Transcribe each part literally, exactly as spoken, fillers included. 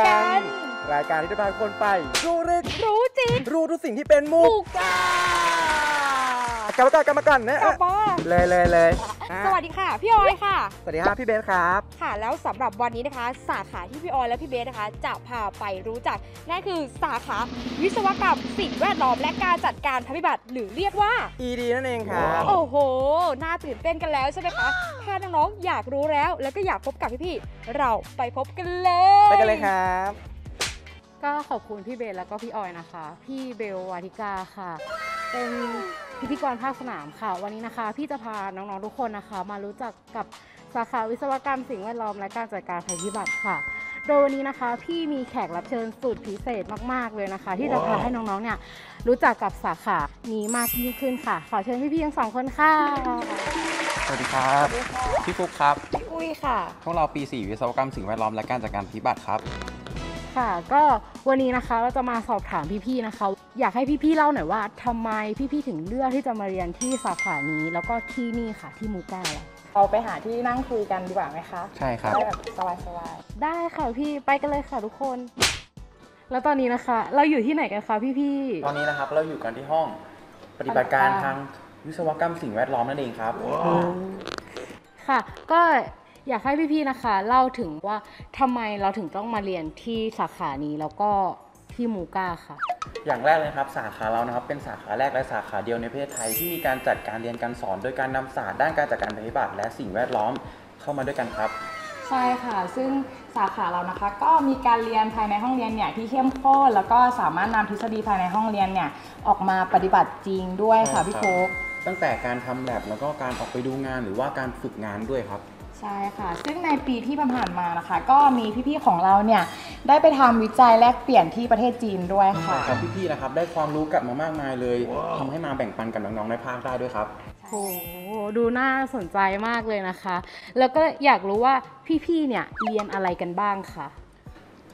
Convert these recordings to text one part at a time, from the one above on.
กันรายการที่จะพาคนไปรู้ลึกรู้จริงรู้ทุกสิ่งที่เป็นมุกกรรมการกรรมการนะเลยเลยเลยสวัสดีค่ะพี่ออยค่ะสวัสดีค่ะพี่เบสครับค่ะแล้วสำหรับวันนี้นะคะสาขาที่พี่ออยและพี่เบสนะคะจะพาไปรู้จักนั่นคือสาขาวิศวกรรมสิ่งแวดล้อมและการจัดการภัยพิบัติหรือเรียกว่า อี ดี นั่นเองค่ะโอ้โหน่าตื่นเต้นกันแล้วใช่ไหมคะถ้าน้องๆอยากรู้แล้วแล้วก็อยากพบกับพี่ๆเราไปพบกันเลยไปกันเลยครับก็ขอบคุณพี่เบสแล้วก็พี่ออยนะคะพี่เบลวาธิกาค่ะเป็นพิธีกรภาคสนามค่ะวันนี้นะคะพี่จะพาน้องๆทุกคนนะคะมารู้จักกับสาขาวิศวกรรมสิ่งแวดล้อมและการจัดการภัยพิบัติค่ะโดยวันนี้นะคะพี่มีแขกรับเชิญสุดพิเศษมากๆเลยนะคะ wow. ที่จะพาให้น้องๆเนี่ยรู้จักกับสาขานี้มากยิ่งขึ้นค่ะขอเชิญพี่ๆทั้งสองคนค่ะสวัสดีครับพี่ฟุ๊กครับพี่อุ้ยค่ะพวกเราปีสี่วิศวกรรมสิ่งแวดล้อมและการจัดการภัยพิบัติครับค่ะก็วันนี้นะคะเราจะมาสอบถามพี่ๆนะคะอยากให้พี่ๆเล่าหน่อยว่าทำไมพี่ๆถึงเลือกที่จะมาเรียนที่สาขานี้แล้วก็ที่นี่ค่ะที่มูก้าเราไปหาที่นั่งคุยกันดีกว่าไหมคะใช่ครับแบบสบายๆได้ค่ะพี่ไปกันเลยค่ะทุกคนแล้วตอนนี้นะคะเราอยู่ที่ไหนกันคะพี่ๆตอนนี้นะครับเราอยู่กันที่ห้องปฏิบัติการทางวิศวกรรมสิ่งแวดล้อมนั่นเองครับค่ะก็อยากให้พี่ๆนะคะเล่าถึงว่าทำไมเราถึงต้องมาเรียนที่สาขานี้แล้วก็ที่มูก้าค่ะอย่างแรกเลยครับสาขาเรานะครับเป็นสาขาแรกและสาขาเดียวในประเทศไทยที่มีการจัดการเรียนการสอนโดยการนำศาสตร์ด้านการจัดการภัยพิบัติและสิ่งแวดล้อมเข้ามาด้วยกันครับใช่ค่ะซึ่งสาขาเรานะคะก็มีการเรียนภายในห้องเรียนเนี่ยที่เข้มข้นแล้วก็สามารถนำทฤษฎีภายในห้องเรียนเนี่ยออกมาปฏิบัติจริงด้วยค่ะพี่โค้กตั้งแต่การทำแลบแล้วก็การออกไปดูงานหรือว่าการฝึกงานด้วยครับใช่ค่ะซึ่งในปีที่ผ่านมานะคะก็มีพี่ๆของเราเนี่ยได้ไปทำวิจัยแลกเปลี่ยนที่ประเทศจีนด้วยค่ะครับพี่ๆนะครับได้ความรู้กลับมามากมายเลยทำให้มาแบ่งปันกับน้องๆในภาคได้ด้วยครับโอ้ดูน่าสนใจมากเลยนะคะแล้วก็อยากรู้ว่าพี่ๆเนี่ยเรียนอะไรกันบ้างค่ะ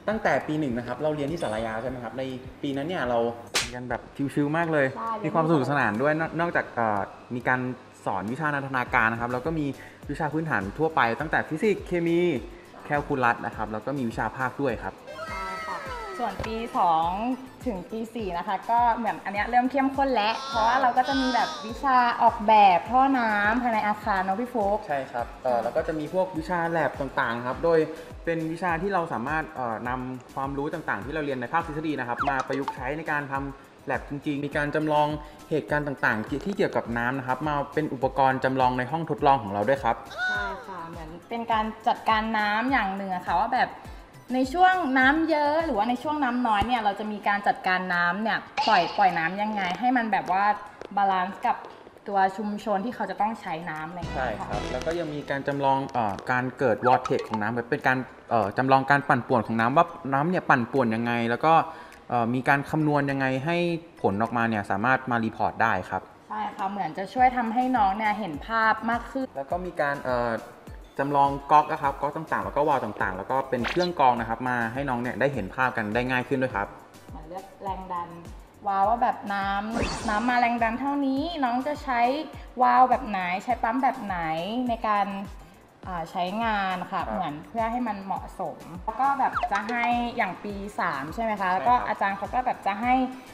ตั้งแต่ปีหนึ่งนะครับเราเรียนที่ศาลายาใช่ไหมครับในปีนั้นเนี่ยเราเรียนแบบชิวๆมากเลยมีความสนุกสนานด้วยนอกจากมีการสอนวิชานันทนาการนะครับแล้วก็มีวิชาพื้นฐานทั่วไปตั้งแต่ฟิสิกส์เคมีแคลคูลัสนะครับแล้วก็มีวิชาภาคด้วยครับส่วนปีสองถึงปีสี่นะคะก็เหมือนอันนี้เริ่มเข้มข้นและเพราะว่าเราก็จะมีแบบวิชาออกแบบท่อน้ำภายในอาคารเนาะพี่โฟกใช่ครับแล้วก็จะมีพวกวิชาแลบต่างๆครับโดยเป็นวิชาที่เราสามารถนำความรู้ต่างๆที่เราเรียนในภาคทฤษฎีนะครับมาประยุกต์ใช้ในการทำแลบจริงๆมีการจำลองเหตุการณ์ต่างๆที่เกี่ยวกับน้ำนะครับมาเป็นอุปกรณ์จำลองในห้องทดลองของเราด้วยครับใช่ค่ะเหมือนเป็นการจัดการน้ำอย่างหนึ่งค่ะว่าแบบในช่วงน้ำเยอะหรือว่าในช่วงน้ำน้อยเนี่ยเราจะมีการจัดการน้ำเนี่ยปล่อยปล่อยน้ํำยังไงให้มันแบบว่าบาลานซ์กับตัวชุมชนที่เขาจะต้องใช้น้ำอะไรอย่างเงี้ยใช่ครับแล้วก็ยังมีการจำลองการเกิดวอร์เทกซ์ของน้ำเป็นการจำลองการปั่นป่วนของน้ำว่าน้ำเนี่ยปั่นป่วนยังไงแล้วก็มีการคำนวณยังไงให้ผลออกมาเนี่ยสามารถมารีพอร์ตได้ครับใช่ค่ะเหมือนจะช่วยทำให้น้องเนี่ยเห็นภาพมากขึ้นแล้วก็มีการจำลองก๊อกนะครับก๊อกต่างๆแล้วก็วาล์วต่างๆแล้วก็เป็นเครื่องกรองนะครับมาให้น้องเนี่ยได้เห็นภาพกันได้ง่ายขึ้นด้วยครับเลือกแรงดันวาล์วว่าแบบน้ำน้ำมาแรงดันเท่านี้น้องจะใช้วาล์วแบบไหนใช้ปั๊มแบบไหนในการใช้งานค่ะเหมือนเพื่อให้มันเหมาะสมแล้วก็แบบจะให้อย่างปีสามใช่ไหมคะแล้วก็อาจารย์เขาก็แบบจะให้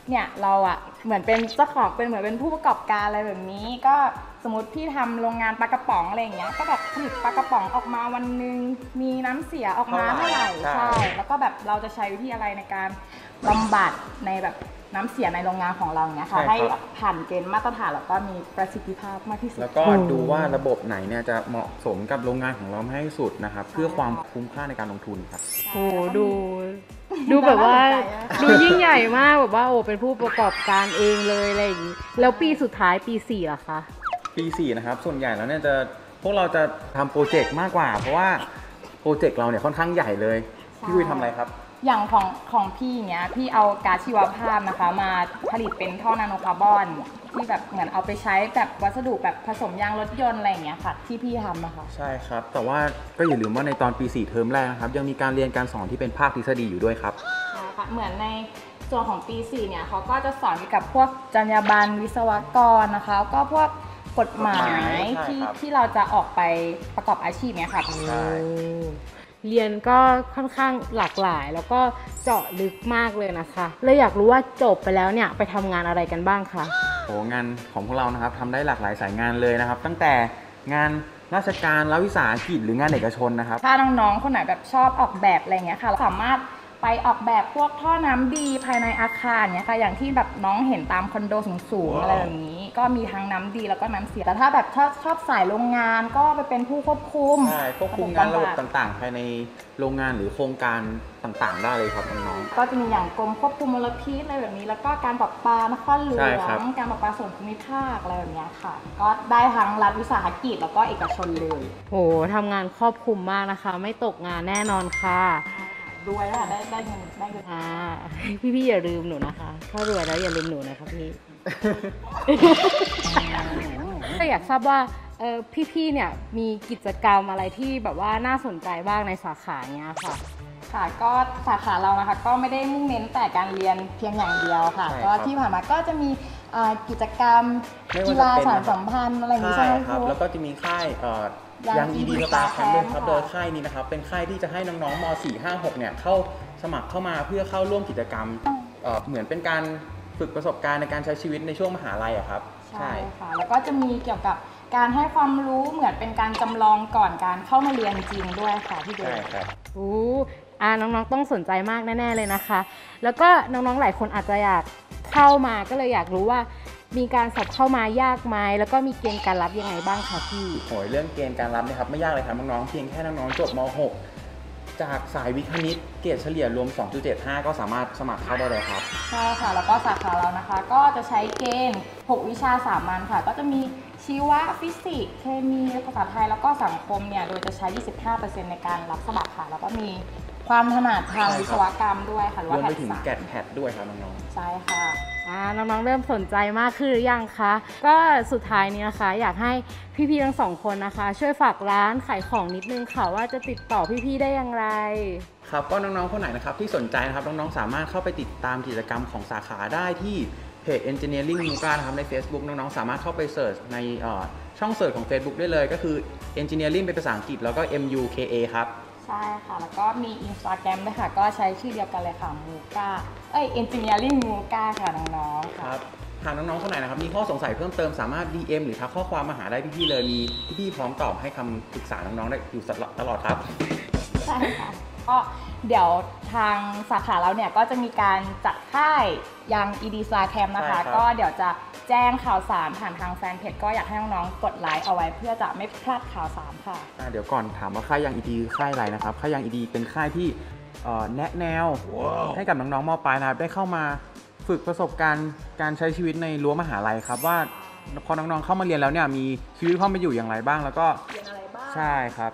เนี่ยเราอ่ะเหมือนเป็นเจ้าของเป็นเหมือนเป็นผู้ประกอบการอะไรแบบนี้ก็สมมติพี่ทำโรงงานปลากระป๋องอะไรอย่างเงี้ยก็แบบผลิตปลากระป๋องออกมาวันหนึ่งมีน้ำเสียออกมาเท่าไหร่ใช่แล้วก็แบบเราจะใช้วิธีอะไรในการบำบัดในแบบน้ำเสียในโรงงานของเราเนี่ยค่ะให้ผ่านเกณฑ์มาตรฐานแล้วก็มีประสิทธิภาพมากที่สุดแล้วก็ดูว่าระบบไหนเนี่ยจะเหมาะสมกับโรงงานของเราให้สุดนะครับเพื่อความคุ้มค่าในการลงทุนครับโอ้ดูดูแบบว่าดูยิ่งใหญ่มากแบบว่าโอ้เป็นผู้ประกอบการเองเลยอะไรอย่างนี้แล้วปีสุดท้ายปีสี่เหรอคะปีสี่นะครับส่วนใหญ่แล้วเนี่ยจะพวกเราจะทำโปรเจกต์มากกว่าเพราะว่าโปรเจกต์เราเนี่ยค่อนข้างใหญ่เลยพี่วิทย์ทำอะไรครับอย่างของของพี่เนี้ยพี่เอาก๊าซชีวภาพนะคะมาผลิตเป็นท่อนาโนคาร์บอนที่แบบเหมือนเอาไปใช้แบบวัสดุแบบผสมยางรถยนต์อะไรอย่างเงี้ยค่ะที่พี่ทำนะคะใช่ครับแต่ว่าก็อย่าลืมว่าในตอนปีสี่เทอมแรกนะครับยังมีการเรียนการสอนที่เป็นภาคทฤษฎีอยู่ด้วยครับใช่ค่ะเหมือนในส่วนของปีสี่เนี่ยเขาก็จะสอนเกี่ยวกับพวกจรรยาบรรณวิศวกรนะคะก็พวกกฎหมายที่ที่เราจะออกไปประกอบอาชีพเนี้ยค่ะ เรียนก็ค่อนข้างหลากหลายแล้วก็เจาะลึกมากเลยนะคะเลยอยากรู้ว่าจบไปแล้วเนี่ยไปทำงานอะไรกันบ้างคะโอ้งานของพวกเรานะครับทำได้หลากหลายสายงานเลยนะครับตั้งแต่งานราชการรัฐวิสาหกิจหรืองานเอกชนนะครับถ้าน้องๆคนไหนแบบชอบออกแบบอะไรเงี้ยค่ะเราสามารถไปออกแบบพวกท่อน้ำดีภายในอาคารเนี่ยค่ะอย่างที่แบบน้องเห็นตามคอนโดสูงๆ wow. อะไรแบบนี้ก็มีทั้งน้ำดีแล้วก็น้ำเสียแต่ถ้าแบบชอบชอบสายโรงงานก็ไปเป็นผู้ควบคุมใช่ควบคุมงานระบบต่างๆภายในโรงงานหรือโครงการต่างๆได้เลยครับน้องๆก็จะมีอย่างกรมควบคุมมลพิษอะไรแบบนี้แล้วก็การปรับปลานครหลวงการปรับปลาส่วนภูมิภาคอะไรแบบนี้ค่ะก็ได้ทั้งรัฐวิสาหกิจแล้วก็เอกชนเลยโอ้ทำงานครอบคลุมมากนะคะไม่ตกงานแน่นอนค่ะรวยแล้วค่ะได้ได้เงินได้เงินอ่าพี่พี่อย่าลืมหนูนะคะถ้ารวยแล้วอย่าลืมหนูนะครับพี่ก็อยากทราบว่าเออพี่พี่เนี่ยมีกิจกรรมอะไรที่แบบว่าน่าสนใจบ้างในสาขาเนี้ยค่ะค่ะก็สาขาเรานะคะก็ไม่ได้มุ่งเน้นแต่การเรียนเพียงอย่างเดียวค่ะก็ที่ผ่านมาก็จะมีกิจกรรมกีฬาสารสัมพันธ์อะไรอย่างนี้ใช่ไหมครับแล้วก็จะมีค่ายยังดีดีสตาร์แคมป์ครับโดยค่ายนี้นะครับเป็นค่ายที่จะให้น้องๆมอสี่ห้าหกเนี่ยเข้าสมัครเข้ามาเพื่อเข้าร่วมกิจกรรมเหมือนเป็นการฝึกประสบการณ์ในการใช้ชีวิตในช่วงมหาลัยครับใช่ค่ะแล้วก็จะมีเกี่ยวกับการให้ความรู้เหมือนเป็นการจำลองก่อนการเข้ามาเรียนจริงด้วยค่ะพี่เดชใช่ครับโอ้อาน้องๆต้องสนใจมากแน่ๆเลยนะคะแล้วก็น้องๆหลายคนอาจจะอยากเข้ามาก็เลยอยากรู้ว่ามีการสอบเข้ามายากไหมแล้วก็มีเกณฑ์การรับยังไงบ้างคะพี่โอ้ยเรื่องเกณฑ์การรับนะครับไม่ยากเลยครับน้องๆเพียงแค่น้องๆจบมอหกจากสายวิทย์คณิตเกรดเฉลี่ยรวม สองจุดเจ็ดห้า ก็สามารถสมัครเข้าได้เลยครับใช่ค่ะแล้วก็สาขาเรานะคะก็จะใช้เกณฑ์หกวิชาสามัญค่ะก็จะมีชีวะฟิสิกส์เคมีภาษาไทยแล้วก็สังคมเนี่ยโดยจะใช้ ยี่สิบห้าเปอร์เซ็นต์ ในการรับสมัครค่ะแล้วก็มีความถนัดทางวิศวกรรมด้วยค่ะรวมไปถึงแกดแพดด้วยครับน้องๆใช่ค่ะน้องๆเริ่มสนใจมากขึ้นหรือยังคะก็สุดท้ายนี้นะคะอยากให้พี่ๆทั้งสองคนนะคะช่วยฝากร้านขายของนิดนึงค่ะว่าจะติดต่อพี่ๆได้อย่างไรครับก็น้องๆคนไหนนะครับที่สนใจนะครับน้องๆสามารถเข้าไปติดตามกิจกรรมของสาขาได้ที่เพจ Engineering Nuga นะครับใน Facebook น้องๆสามารถเข้าไปเสิร์ชในช่องเสิร์ชของ Facebook ได้เลยก็คือ Engineering เป็นภาษาอังกฤษแล้วก็ Nuga ครับใช่ค่ะแล้วก็มี Instagram ด้วยค่ะก็ใช้ชื่อเดียวกันเลยค่ะ Nuga เอ้ย Engineering Nuga ค่ะน้องๆครับหากน้องๆคนไหนนะครับมีข้อสงสัยเพิ่มเติมสามารถ ดี เอ็ม หรือทักข้อความมาหาได้พี่ๆเลยมีพี่ๆพร้อมตอบให้คำปรึกษาน้องๆได้อยู่ตลอดครับใช่ค่ะก็เดี๋ยวทางสาขาเราเนี่ยก็จะมีการจัดค่ายยัง อี ดี Star Camp นะคะก็เดี๋ยวจะแจ้งข่าวสารผ่านทางแฟนเพจก็อยากให้น้องๆกดไลค์เอาไว้เพื่อจะไม่พลาดข่าวสารค่ะเดี๋ยวก่อนถามว่าค่ายยัง อี ดี ค่ายอะไรนะครับค่ายยัง อี ดี เป็นค่ายที่แนะแนวให้กับน้องๆม.ปลายนะครับได้เข้ามาฝึกประสบการณ์การใช้ชีวิตในรั้วมหาลัยครับว่าพอน้องๆเข้ามาเรียนแล้วเนี่ยมีชีวิตความเป็นอยู่อย่างไรบ้างแล้วก็เรียนอะไรบ้างใช่ครับ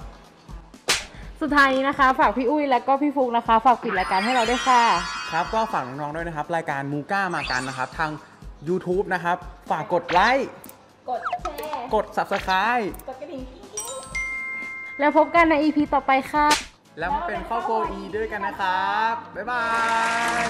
สุดท้ายนี้นะคะฝากพี่อุ้ยและก็พี่ฟุกนะคะฝากปิดรายการให้เราด้วยค่ะครับก็ฝากน้องๆด้วยนะครับรายการมูก้ามากันนะครับทาง YouTube นะครับฝากกดไลค์กดแชร์กด Subscribe กดกระดิ่งกิ๊งแล้วพบกันใน อี พี ต่อไปค่ะแล้วมาเป็นครอบครัว อี ด้วยกันนะครับบ๊ายบาย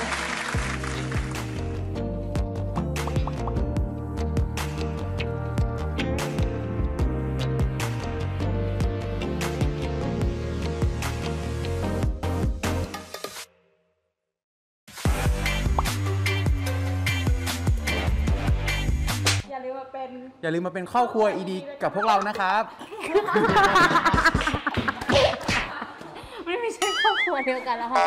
อย่าลืมมาเป็นครอบครัว อี ดี กับพวกเรานะครับมันไม่ใช่ครอบครัวเดียวกันแล้วค่ะ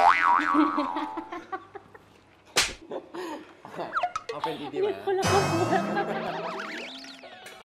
เอาเป็น อี ดี มา